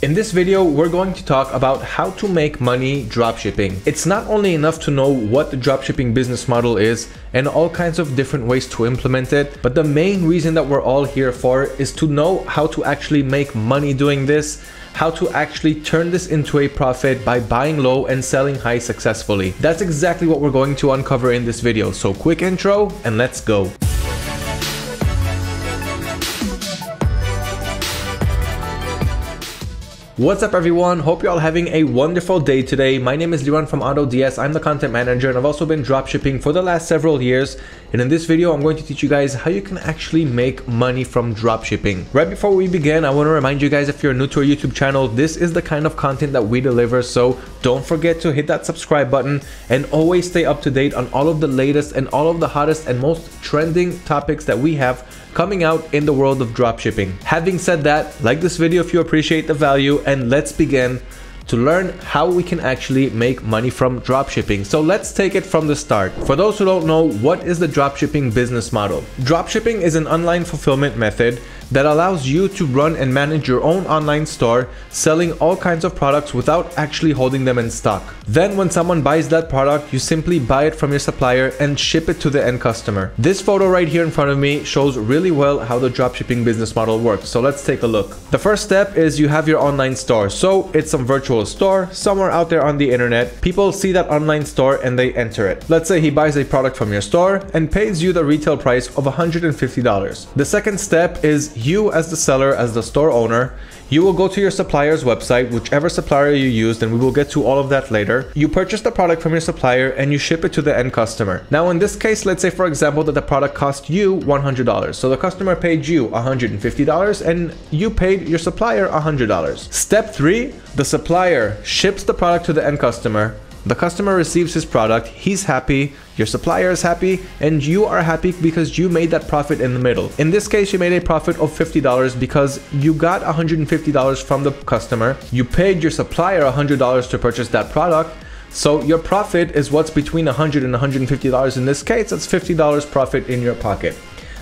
In this video, we're going to talk about how to make money dropshipping. It's not only enough to know what the dropshipping business model is and all kinds of different ways to implement it, but the main reason that we're all here for is to know how to actually make money doing this, how to actually turn this into a profit by buying low and selling high successfully. That's exactly what we're going to uncover in this video. So quick intro and let's go. What's up everyone, hope you're all having a wonderful day today. My name is Liran from AutoDS, I'm the content manager and I've also been dropshipping for the last several years. And in this video, I'm going to teach you guys how you can actually make money from dropshipping. Right before we begin, I want to remind you guys if you're new to our YouTube channel, this is the kind of content that we deliver. So don't forget to hit that subscribe button and always stay up to date on all of the latest and all of the hottest and most trending topics that we have coming out in the world of dropshipping. Having said that, like this video if you appreciate the value, and let's begin to learn how we can actually make money from dropshipping. So let's take it from the start. For those who don't know, what is the dropshipping business model? Dropshipping is an online fulfillment method that allows you to run and manage your own online store, selling all kinds of products without actually holding them in stock. Then when someone buys that product, you simply buy it from your supplier and ship it to the end customer. This photo right here in front of me shows really well how the dropshipping business model works. So let's take a look. The first step is you have your online store. So it's some virtual store somewhere out there on the internet. People see that online store and they enter it. Let's say he buys a product from your store and pays you the retail price of $150. The second step is you as the seller, as the store owner, you will go to your supplier's website, whichever supplier you used, and we will get to all of that later. You purchase the product from your supplier and you ship it to the end customer. Now in this case, let's say for example that the product cost you $100. So the customer paid you $150 and you paid your supplier $100. Step 3, the supplier ships the product to the end customer. The customer receives his product, he's happy, your supplier is happy, and you are happy because you made that profit in the middle. In this case, you made a profit of $50 because you got $150 from the customer. You paid your supplier $100 to purchase that product. So your profit is what's between $100 and $150. In this case, that's $50 profit in your pocket.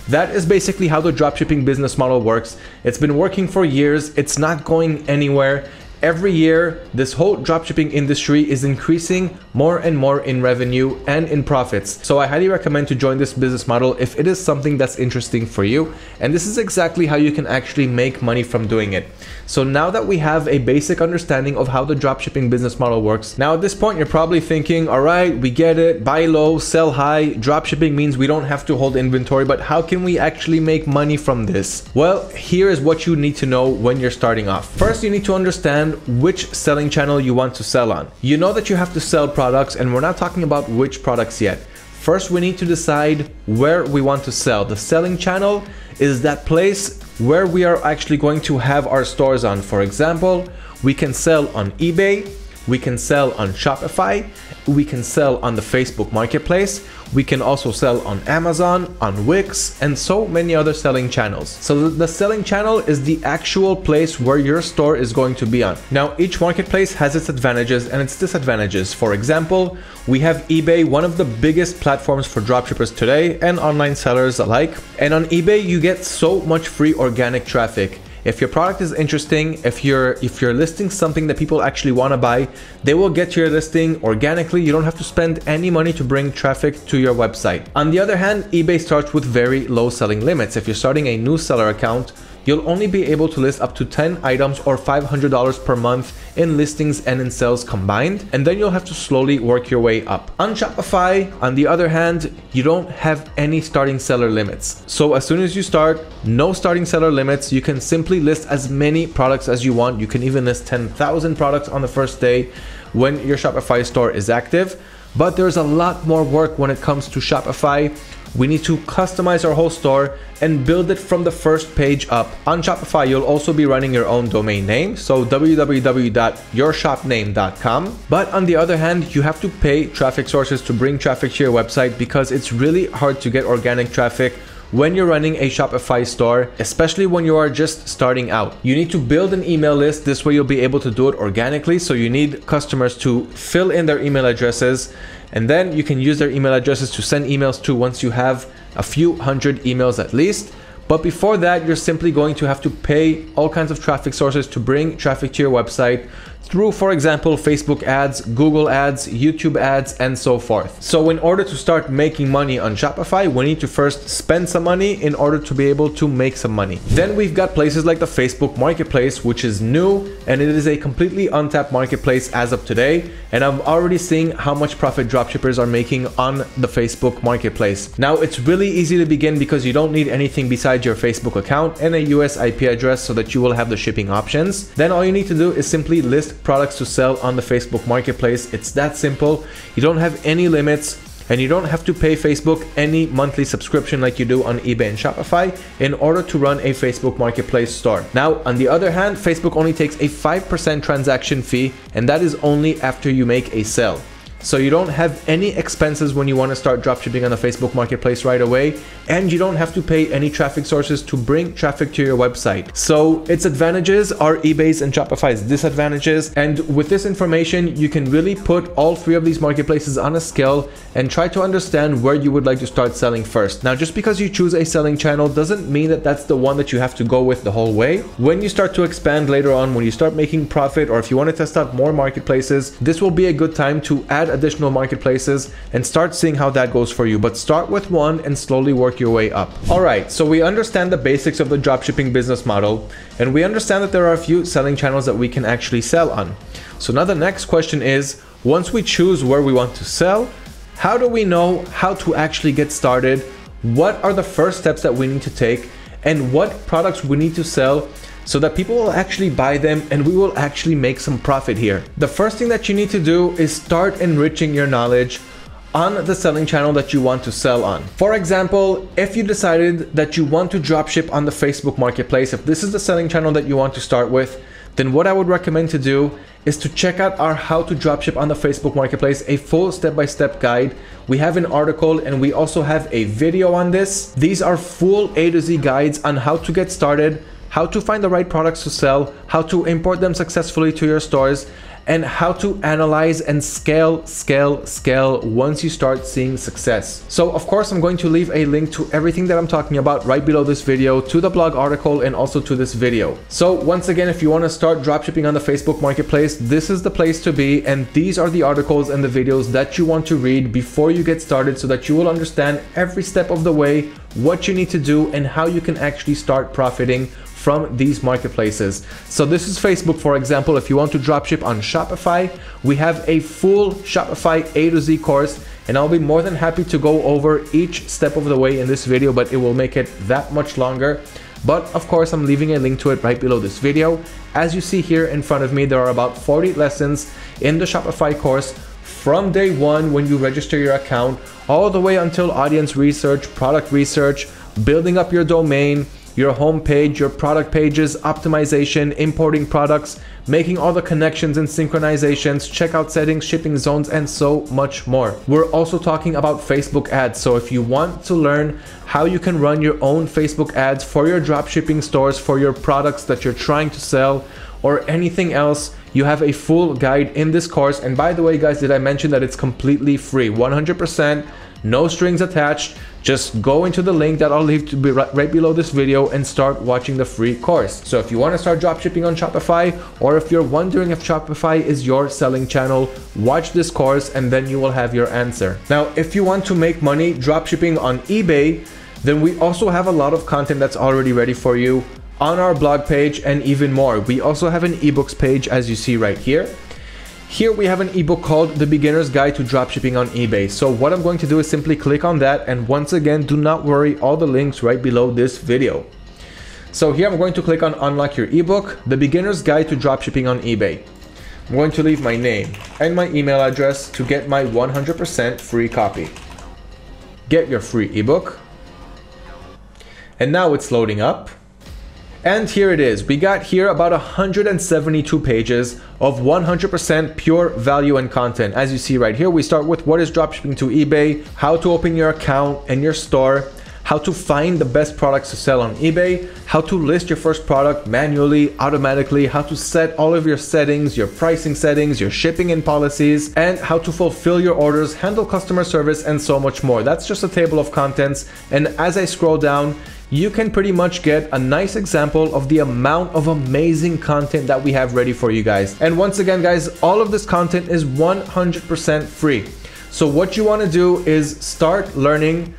That is basically how the dropshipping business model works. It's been working for years. It's not going anywhere. Every year, this whole dropshipping industry is increasing more and more in revenue and in profits. So I highly recommend to join this business model if it is something that's interesting for you. And this is exactly how you can actually make money from doing it. So now that we have a basic understanding of how the dropshipping business model works, now at this point, you're probably thinking, all right, we get it, buy low, sell high. Dropshipping means we don't have to hold inventory, but how can we actually make money from this? Well, here is what you need to know when you're starting off. First, you need to understand which selling channel you want to sell on. You know that you have to sell products, and we're not talking about which products yet. First, we need to decide where we want to sell. The selling channel is that place where we are actually going to have our stores on. For example, we can sell on eBay, we can sell on Shopify, we can sell on the Facebook Marketplace, we can also sell on Amazon, on Wix, and so many other selling channels. So the selling channel is the actual place where your store is going to be on. Now, each marketplace has its advantages and its disadvantages. For example, we have eBay, one of the biggest platforms for dropshippers today and online sellers alike. And on eBay, you get so much free organic traffic. If your product is interesting, if you're listing something that people actually want to buy, they will get to your listing organically. You don't have to spend any money to bring traffic to your website. On the other hand, eBay starts with very low selling limits. If you're starting a new seller account, you'll only be able to list up to 10 items or $500 per month in listings and in sales combined, and then you'll have to slowly work your way up. On Shopify, on the other hand, you don't have any starting seller limits. So as soon as you start, no starting seller limits, you can simply list as many products as you want. You can even list 10,000 products on the first day when your Shopify store is active. But there's a lot more work when it comes to Shopify. We need to customize our whole store and build it from the first page up. On Shopify, you'll also be running your own domain name, so www.yourshopname.com. But on the other hand, you have to pay traffic sources to bring traffic to your website because it's really hard to get organic traffic when you're running a Shopify store, especially when you are just starting out. You need to build an email list. This way you'll be able to do it organically. So you need customers to fill in their email addresses, and then you can use their email addresses to send emails to once you have a few hundred emails at least. But before that, you're simply going to have to pay all kinds of traffic sources to bring traffic to your website through, for example, Facebook ads, Google ads, YouTube ads, and so forth. So in order to start making money on Shopify, we need to first spend some money in order to be able to make some money. Then we've got places like the Facebook Marketplace, which is new, and it is a completely untapped marketplace as of today. And I'm already seeing how much profit dropshippers are making on the Facebook Marketplace. Now, it's really easy to begin because you don't need anything besides your Facebook account and a US IP address so that you will have the shipping options. Then all you need to do is simply list products to sell on the Facebook Marketplace. It's that simple. You don't have any limits and you don't have to pay Facebook any monthly subscription like you do on eBay and Shopify in order to run a Facebook Marketplace store. Now, on the other hand, Facebook only takes a 5% transaction fee, and that is only after you make a sale. So you don't have any expenses when you want to start dropshipping on the Facebook Marketplace right away, and you don't have to pay any traffic sources to bring traffic to your website. So its advantages are eBay's and Shopify's disadvantages, and with this information, you can really put all three of these marketplaces on a scale and try to understand where you would like to start selling first. Now, just because you choose a selling channel doesn't mean that that's the one that you have to go with the whole way. When you start to expand later on, when you start making profit, or if you want to test out more marketplaces, this will be a good time to add additional marketplaces and start seeing how that goes for you. But start with one and slowly work your way up. All right, so we understand the basics of the dropshipping business model, and we understand that there are a few selling channels that we can actually sell on. So now the next question is, once we choose where we want to sell, how do we know how to actually get started? What are the first steps that we need to take, and what products we need to sell so that people will actually buy them and we will actually make some profit here? The first thing that you need to do is start enriching your knowledge on the selling channel that you want to sell on. For example, if you decided that you want to dropship on the Facebook Marketplace, if this is the selling channel that you want to start with, then what I would recommend to do is to check out our How to Dropship on the Facebook Marketplace, a full step-by-step guide. We have an article and we also have a video on this. These are full A to Z guides on how to get started, how to find the right products to sell, how to import them successfully to your stores, and how to analyze and scale once you start seeing success. So of course, I'm going to leave a link to everything that I'm talking about right below this video, to the blog article, and also to this video. So once again, if you want to start dropshipping on the Facebook Marketplace, this is the place to be, and these are the articles and the videos that you want to read before you get started so that you will understand every step of the way, what you need to do, and how you can actually start profiting from these marketplaces. So this is Facebook, for example. If you want to dropship on Shopify, we have a full Shopify A to Z course, and I'll be more than happy to go over each step of the way in this video, but it will make it that much longer. But of course, I'm leaving a link to it right below this video. As you see here in front of me, there are about 40 lessons in the Shopify course from day one when you register your account, all the way until audience research, product research, building up your domain, your homepage, your product pages, optimization, importing products, making all the connections and synchronizations, checkout settings, shipping zones, and so much more. We're also talking about Facebook ads. So if you want to learn how you can run your own Facebook ads for your dropshipping stores, for your products that you're trying to sell, or anything else, you have a full guide in this course. And by the way, guys, did I mention that it's completely free? 100%, no strings attached. Just go into the link that I'll leave to be right below this video and start watching the free course. So if you want to start dropshipping on Shopify, or if you're wondering if Shopify is your selling channel, watch this course and then you will have your answer. Now, if you want to make money dropshipping on eBay, then we also have a lot of content that's already ready for you on our blog page and even more. We also have an ebooks page, as you see right here. Here we have an ebook called The Beginner's Guide to Dropshipping on eBay. So what I'm going to do is simply click on that, and once again, do not worry, all the links right below this video. So here I'm going to click on Unlock Your Ebook, The Beginner's Guide to Dropshipping on eBay. I'm going to leave my name and my email address to get my 100% free copy. Get your free ebook. And now it's loading up. And here it is. We got here about 172 pages of 100% pure value and content. As you see right here, we start with what is dropshipping to eBay, how to open your account and your store, how to find the best products to sell on eBay, how to list your first product manually, automatically, how to set all of your settings, your pricing settings, your shipping and policies, and how to fulfill your orders, handle customer service, and so much more. That's just a table of contents. And as I scroll down, you can pretty much get a nice example of the amount of amazing content that we have ready for you guys. And once again, guys, all of this content is 100% free. So what you want to do is start learning.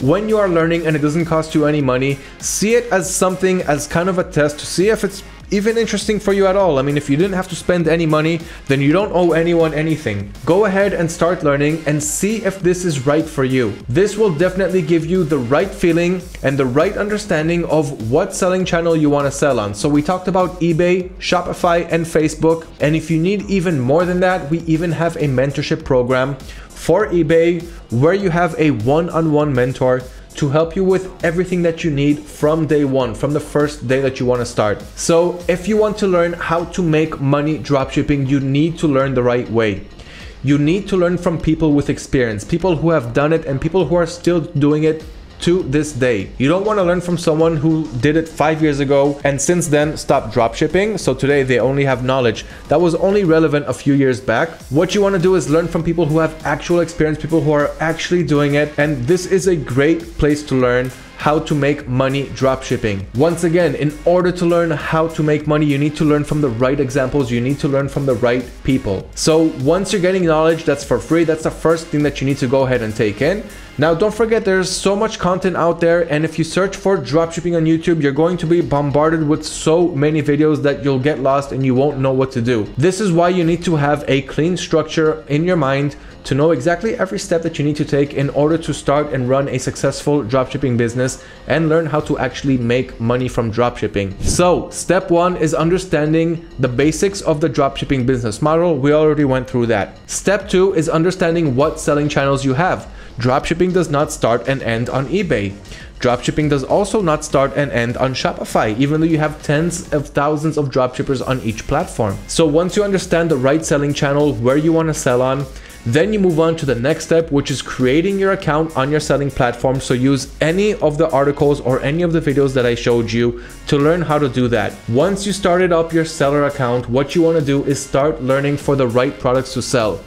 When you are learning and it doesn't cost you any money, see it as something, as kind of a test to see if it's even interesting for you at all. I mean, if you didn't have to spend any money, then you don't owe anyone anything. Go ahead and start learning and see if this is right for you. This will definitely give you the right feeling and the right understanding of what selling channel you want to sell on. So we talked about eBay, Shopify, and Facebook. And if you need even more than that, we even have a mentorship program for eBay where you have a one-on-one mentor to help you with everything that you need from day one, from the first day that you want to start. So if you want to learn how to make money dropshipping, you need to learn the right way. You need to learn from people with experience, people who have done it and people who are still doing it to this day. You don't want to learn from someone who did it 5 years ago and since then stopped dropshipping, so today they only have knowledge. That was only relevant a few years back. What you want to do is learn from people who have actual experience, people who are actually doing it, and this is a great place to learn how to make money dropshipping. Once again, in order to learn how to make money, you need to learn from the right examples, you need to learn from the right people. So once you're getting knowledge that's for free, that's the first thing that you need to go ahead and take in. Now, don't forget, there's so much content out there, and if you search for dropshipping on YouTube, you're going to be bombarded with so many videos that you'll get lost and you won't know what to do. This is why you need to have a clean structure in your mind to know exactly every step that you need to take in order to start and run a successful dropshipping business and learn how to actually make money from dropshipping. So step one is understanding the basics of the dropshipping business model. We already went through that. Step two is understanding what selling channels you have. Dropshipping does not start and end on eBay. Dropshipping does also not start and end on Shopify, even though you have tens of thousands of dropshippers on each platform. So once you understand the right selling channel, where you want to sell on, then you move on to the next step, which is creating your account on your selling platform. So use any of the articles or any of the videos that I showed you to learn how to do that. Once you started up your seller account, what you want to do is start learning for the right products to sell.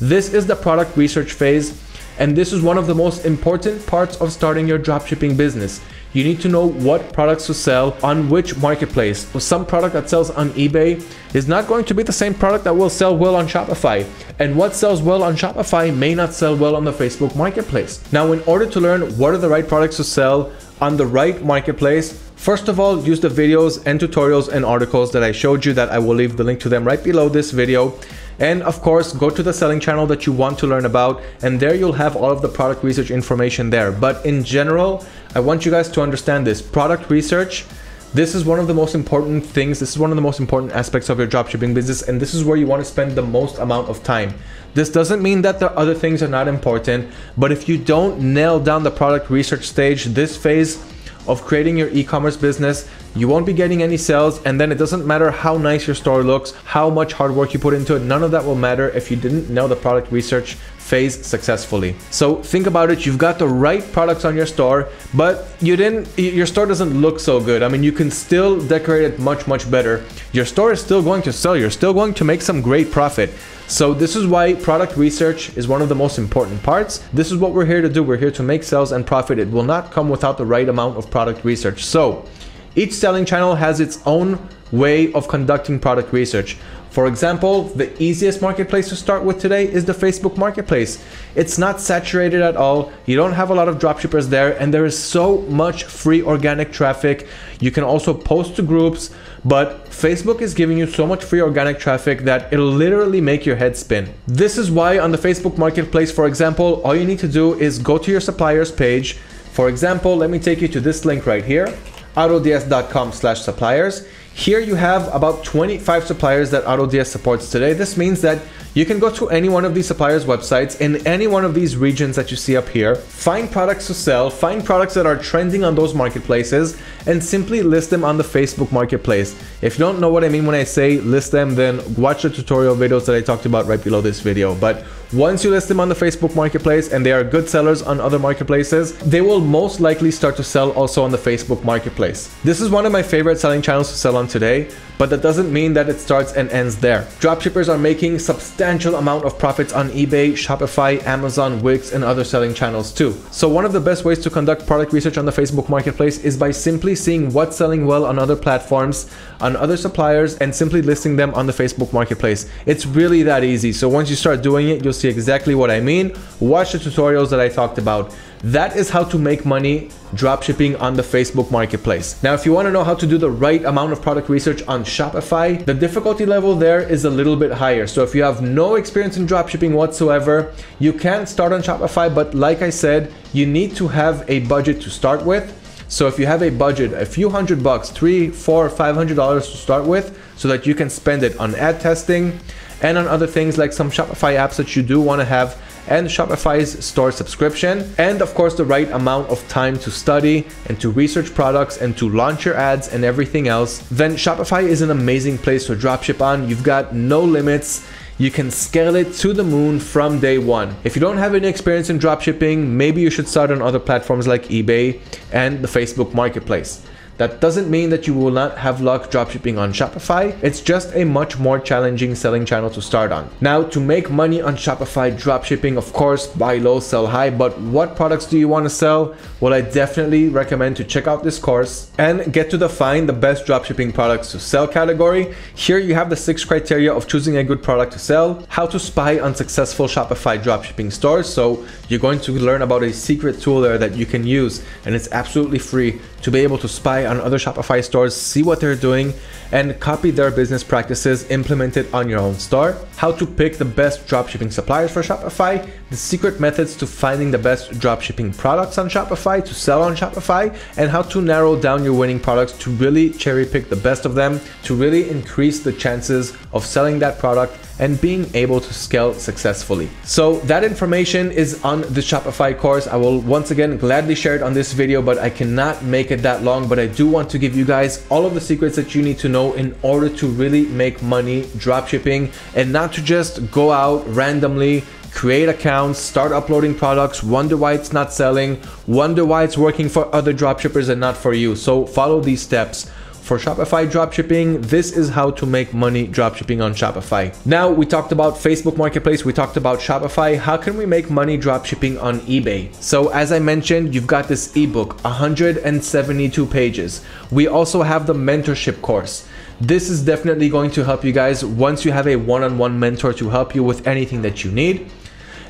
This is the product research phase, and this is one of the most important parts of starting your dropshipping business. You need to know what products to sell on which marketplace. Some product that sells on eBay is not going to be the same product that will sell well on Shopify. And what sells well on Shopify may not sell well on the Facebook Marketplace. Now, in order to learn what are the right products to sell on the right marketplace, first of all, use the videos and tutorials and articles that I showed you, that I will leave the link to them right below this video. And of course, go to the selling channel that you want to learn about, and there you'll have all of the product research information there. But in general, I want you guys to understand this product research. This is one of the most important things. This is one of the most important aspects of your dropshipping business, and this is where you want to spend the most amount of time. This doesn't mean that the other things are not important, but if you don't nail down the product research stage, this phase of creating your e-commerce business, you won't be getting any sales, and then it doesn't matter how nice your store looks, how much hard work you put into it, none of that will matter if you didn't know the product research phase successfully. So think about it, you've got the right products on your store, but your store doesn't look so good. I mean, you can still decorate it much, much better. Your store is still going to sell, you're still going to make some great profit. So this is why product research is one of the most important parts. This is what we're here to do. We're here to make sales and profit. It will not come without the right amount of product research. So each selling channel has its own way of conducting product research. For example, the easiest marketplace to start with today is the Facebook Marketplace. It's not saturated at all. You don't have a lot of dropshippers there, and there is so much free organic traffic. You can also post to groups, but Facebook is giving you so much free organic traffic that it'll literally make your head spin. This is why on the Facebook Marketplace, for example, all you need to do is go to your suppliers page. For example, let me take you to this link right here, autods.com/suppliers. Here you have about 25 suppliers that AutoDS supports today. This means that you can go to any one of these suppliers' websites in any one of these regions that you see up here, find products to sell, find products that are trending on those marketplaces, and simply list them on the Facebook Marketplace. If you don't know what I mean when I say list them, then watch the tutorial videos that I talked about right below this video. But once you list them on the Facebook Marketplace and they are good sellers on other marketplaces, they will most likely start to sell also on the Facebook Marketplace. This is one of my favorite selling channels to sell on today. but that doesn't mean that it starts and ends there. Dropshippers are making substantial amount of profits on eBay, Shopify, Amazon, Wix, and other selling channels too. So one of the best ways to conduct product research on the Facebook Marketplace is by simply seeing what's selling well on other platforms, on other suppliers, and simply listing them on the Facebook Marketplace. It's really that easy. So once you start doing it, you'll see exactly what I mean. Watch the tutorials that I talked about. That is how to make money dropshipping on the Facebook Marketplace. Now, if you want to know how to do the right amount of product research on Shopify, the difficulty level there is a little bit higher. So if you have no experience in dropshipping whatsoever, you can start on Shopify, but like I said, you need to have a budget to start with. So if you have a budget, a few $100s, $300, $400, $500 to start with, so that you can spend it on ad testing and on other things like some Shopify apps that you do want to have, and Shopify's store subscription, and of course the right amount of time to study and to research products and to launch your ads and everything else, then Shopify is an amazing place to dropship on. You've got no limits. You can scale it to the moon from day one. If you don't have any experience in dropshipping, maybe you should start on other platforms like eBay and the Facebook Marketplace. That doesn't mean that you will not have luck dropshipping on Shopify. It's just a much more challenging selling channel to start on. Now, to make money on Shopify dropshipping, of course, buy low, sell high, but what products do you want to sell? Well, I definitely recommend to check out this course and get to define the best dropshipping products to sell category. Here you have the 6 criteria of choosing a good product to sell, how to spy on successful Shopify dropshipping stores. So you're going to learn about a secret tool there that you can use, and it's absolutely free to be able to spy on other Shopify stores, see what they're doing, and copy their business practices, implement it on your own store. How to pick the best dropshipping suppliers for Shopify, the secret methods to finding the best dropshipping products on Shopify to sell on Shopify, and how to narrow down your winning products to really cherry pick the best of them, to really increase the chances of selling that product and being able to scale successfully. So that information is on the Shopify course. I will once again gladly share it on this video, but I cannot make it that long. But I do want to give you guys all of the secrets that you need to know in order to really make money dropshipping and not to just go out randomly, create accounts, start uploading products, wonder why it's not selling, wonder why it's working for other dropshippers and not for you. So follow these steps. For Shopify dropshipping, this is how to make money dropshipping on Shopify. Now, we talked about Facebook Marketplace, we talked about Shopify. How can we make money dropshipping on eBay? So as I mentioned, you've got this ebook, 172 pages. We also have the mentorship course. This is definitely going to help you guys once you have a one-on-one mentor to help you with anything that you need.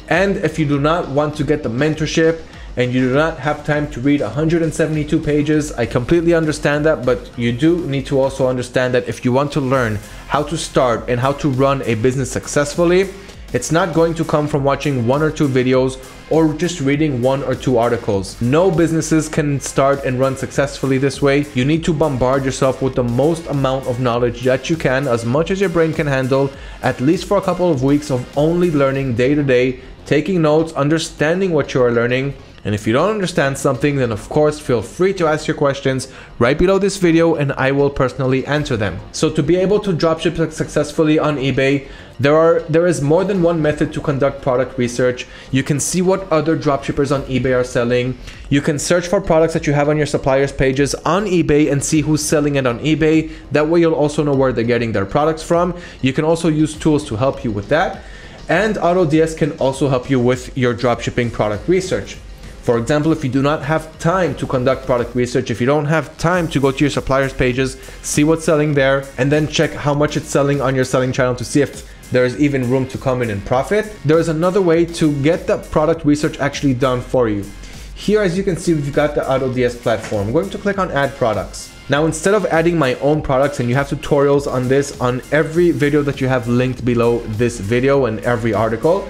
And if you do not want to get the mentorship, and you do not have time to read 172 pages, I completely understand that, but you do need to also understand that if you want to learn how to start and how to run a business successfully, it's not going to come from watching 1 or 2 videos or just reading 1 or 2 articles. No businesses can start and run successfully this way. You need to bombard yourself with the most amount of knowledge that you can, as much as your brain can handle, at least for a couple of weeks of only learning day to day, taking notes, understanding what you are learning. And if you don't understand something, then of course, feel free to ask your questions right below this video and I will personally answer them. So to be able to dropship successfully on eBay, there is more than one method to conduct product research. You can see what other dropshippers on eBay are selling. You can search for products that you have on your suppliers pages on eBay and see who's selling it on eBay. That way you'll also know where they're getting their products from. You can also use tools to help you with that. And AutoDS can also help you with your dropshipping product research. For example, if you do not have time to conduct product research, if you don't have time to go to your suppliers pages, see what's selling there, and then check how much it's selling on your selling channel to see if there is even room to come in and profit. There is another way to get the product research actually done for you. Here, as you can see, we've got the AutoDS platform. I'm going to click on Add Products. Now, instead of adding my own products, and you have tutorials on this on every video that you have linked below this video and every article,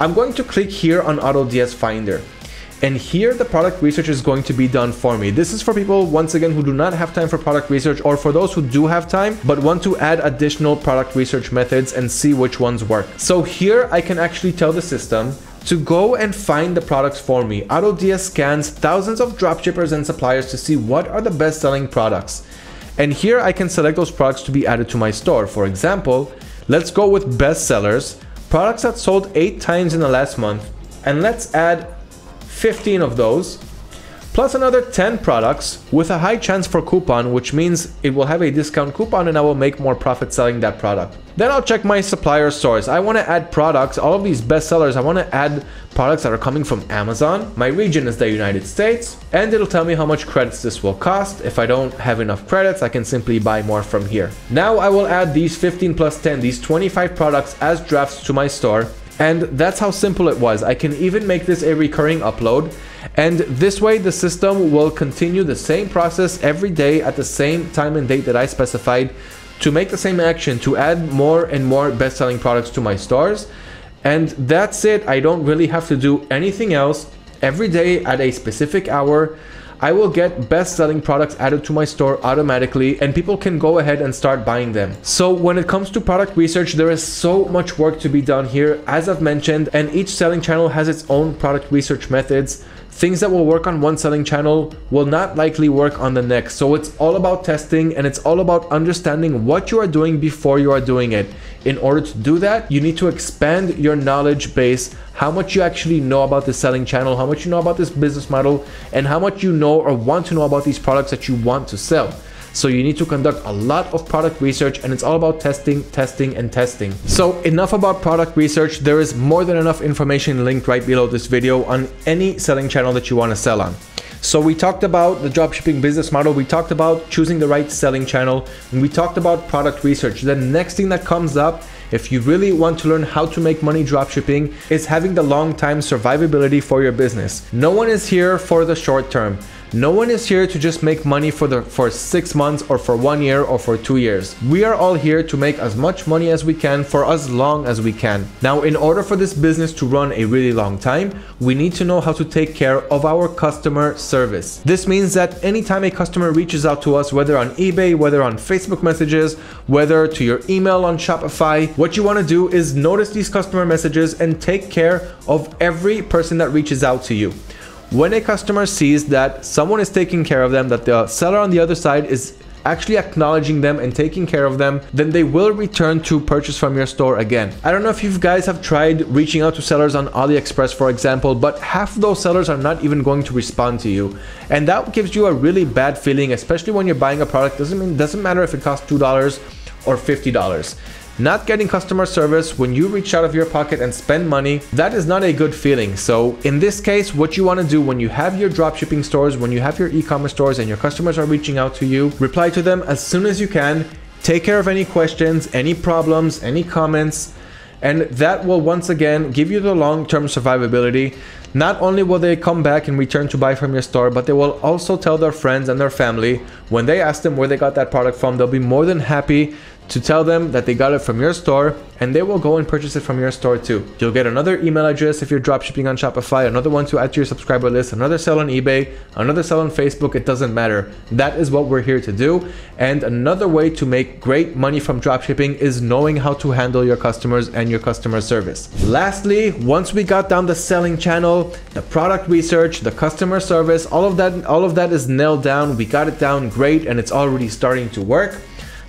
I'm going to click here on AutoDS Finder. And here the product research is going to be done for me. This is for people, once again, who do not have time for product research, or for those who do have time but want to add additional product research methods and see which ones work. So here I can actually tell the system to go and find the products for me. AutoDS scans thousands of dropshippers and suppliers to see what are the best selling products. And here I can select those products to be added to my store. For example, let's go with best sellers, products that sold 8 times in the last month, and let's add 15 of those, plus another 10 products with a high chance for coupon, which means it will have a discount coupon and I will make more profit selling that product. Then I'll check my supplier source. I want to add products, all of these bestsellers, I want to add products that are coming from Amazon. My region is the United States, and it'll tell me how much credits this will cost. If I don't have enough credits, I can simply buy more from here. Now I will add these 15 plus 10, these 25 products as drafts to my store. And that's how simple it was. I can even make this a recurring upload. And this way the system will continue the same process every day at the same time and date that I specified to make the same action, to add more and more best-selling products to my stores. And that's it. I don't really have to do anything else. Every day at a specific hour, I will get best-selling products added to my store automatically, and people can go ahead and start buying them. So when it comes to product research, there is so much work to be done here, as I've mentioned, and each selling channel has its own product research methods. Things that will work on one selling channel will not likely work on the next. So it's all about testing, and it's all about understanding what you are doing before you are doing it. In order to do that, you need to expand your knowledge base, how much you actually know about the selling channel, how much you know about this business model, and how much you know or want to know about these products that you want to sell. So you need to conduct a lot of product research, and it's all about testing, testing, and testing. So enough about product research. There is more than enough information linked right below this video on any selling channel that you want to sell on. So we talked about the dropshipping business model. We talked about choosing the right selling channel, and we talked about product research. The next thing that comes up, if you really want to learn how to make money dropshipping, is having the long-term survivability for your business. No one is here for the short term. No one is here to just make money for 6 months or for 1 year or for 2 years. We are all here to make as much money as we can for as long as we can. Now, in order for this business to run a really long time, we need to know how to take care of our customer service. This means that anytime a customer reaches out to us, whether on eBay, whether on Facebook messages, whether to your email on Shopify, what you want to do is notice these customer messages and take care of every person that reaches out to you. When a customer sees that someone is taking care of them, that the seller on the other side is actually acknowledging them and taking care of them, then they will return to purchase from your store again. I don't know if you guys have tried reaching out to sellers on AliExpress, for example, but half of those sellers are not even going to respond to you. And that gives you a really bad feeling, especially when you're buying a product. Doesn't matter if it costs $2 or $50. Not getting customer service when you reach out of your pocket and spend money, that is not a good feeling. So in this case, what you want to do when you have your dropshipping stores, when you have your e-commerce stores and your customers are reaching out to you, reply to them as soon as you can, take care of any questions, any problems, any comments, and that will once again give you the long-term survivability. Not only will they come back and return to buy from your store, but they will also tell their friends and their family. When they ask them where they got that product from, they'll be more than happy to tell them that they got it from your store, and they will go and purchase it from your store too. You'll get another email address if you're dropshipping on Shopify, another one to add to your subscriber list, another sell on eBay, another sell on Facebook. It doesn't matter. That is what we're here to do. And another way to make great money from dropshipping is knowing how to handle your customers and your customer service. Lastly, once we got down the selling channel, the product research, the customer service, all of that is nailed down. We got it down great, and it's already starting to work.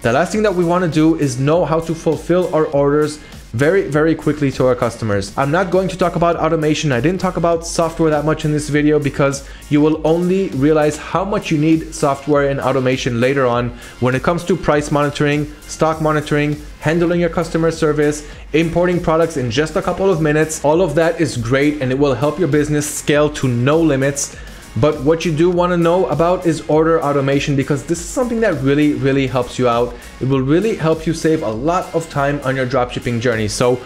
The last thing that we want to do is know how to fulfill our orders very, very quickly to our customers. I'm not going to talk about automation. I didn't talk about software that much in this video because you will only realize how much you need software and automation later on when it comes to price monitoring, stock monitoring, handling your customer service, importing products in just a couple of minutes. All of that is great, and it will help your business scale to no limits. But what you do want to know about is order automation, because this is something that really, really helps you out. It will really help you save a lot of time on your dropshipping journey. So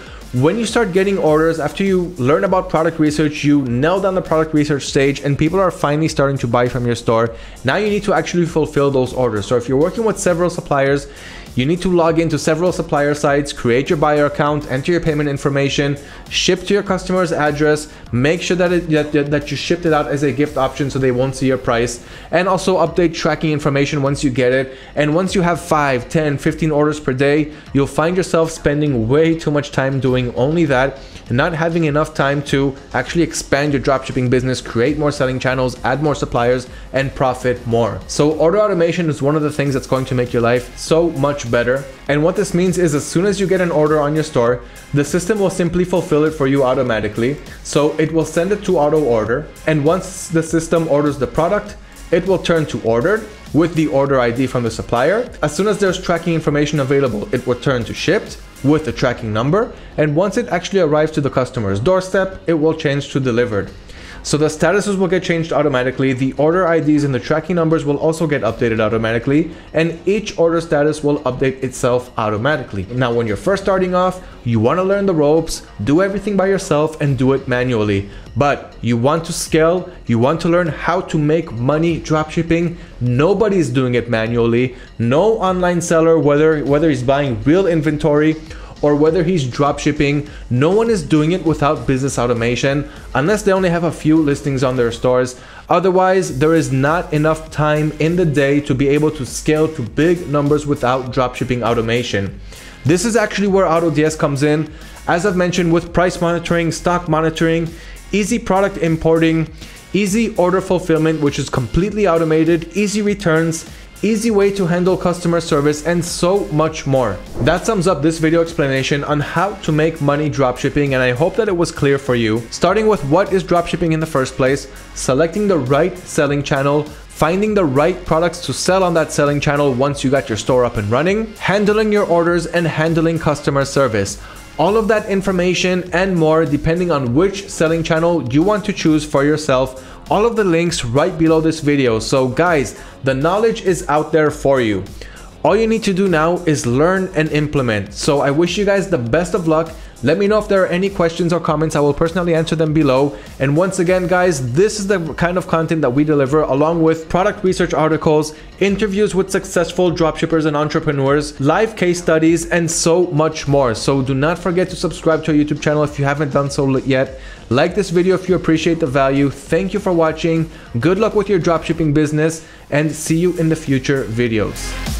when you start getting orders, after you learn about product research, you nail down the product research stage, and people are finally starting to buy from your store. Now you need to actually fulfill those orders. So if you're working with several suppliers, you need to log into several supplier sites, create your buyer account, enter your payment information, ship to your customer's address, make sure that you shipped it out as a gift option so they won't see your price, and also update tracking information once you get it. And once you have 5, 10, 15 orders per day, you'll find yourself spending way too much time doing only that and not having enough time to actually expand your dropshipping business, create more selling channels, add more suppliers, and profit more. So order automation is one of the things that's going to make your life so much much better. And what this means is as soon as you get an order on your store, the system will simply fulfill it for you automatically. So it will send it to auto order. And once the system orders the product, it will turn to ordered with the order ID from the supplier. As soon as there's tracking information available, it will turn to shipped with the tracking number. And once it actually arrives to the customer's doorstep, it will change to delivered. So the statuses will get changed automatically, the order IDs and the tracking numbers will also get updated automatically, and each order status will update itself automatically. Now, when you're first starting off, you want to learn the ropes, do everything by yourself and do it manually. But you want to scale, you want to learn how to make money dropshipping. Nobody's doing it manually. No online seller, whether he's buying real inventory or whether he's dropshipping, no one is doing it without business automation, unless they only have a few listings on their stores. Otherwise, there is not enough time in the day to be able to scale to big numbers without dropshipping automation. This is actually where AutoDS comes in. As I've mentioned, with price monitoring, stock monitoring, easy product importing, easy order fulfillment, which is completely automated, easy returns, easy way to handle customer service, and so much more. That sums up this video explanation on how to make money dropshipping, and I hope that it was clear for you. Starting with what is dropshipping in the first place, selecting the right selling channel, finding the right products to sell on that selling channel once you got your store up and running, handling your orders, and handling customer service. All of that information and more, depending on which selling channel you want to choose for yourself, all of the links right below this video. So guys, the knowledge is out there for you. All you need to do now is learn and implement. So I wish you guys the best of luck. Let me know if there are any questions or comments. I will personally answer them below. And once again, guys, this is the kind of content that we deliver, along with product research articles, interviews with successful dropshippers and entrepreneurs, live case studies, and so much more. So do not forget to subscribe to our YouTube channel if you haven't done so yet. Like this video if you appreciate the value. Thank you for watching. Good luck with your dropshipping business, and see you in the future videos.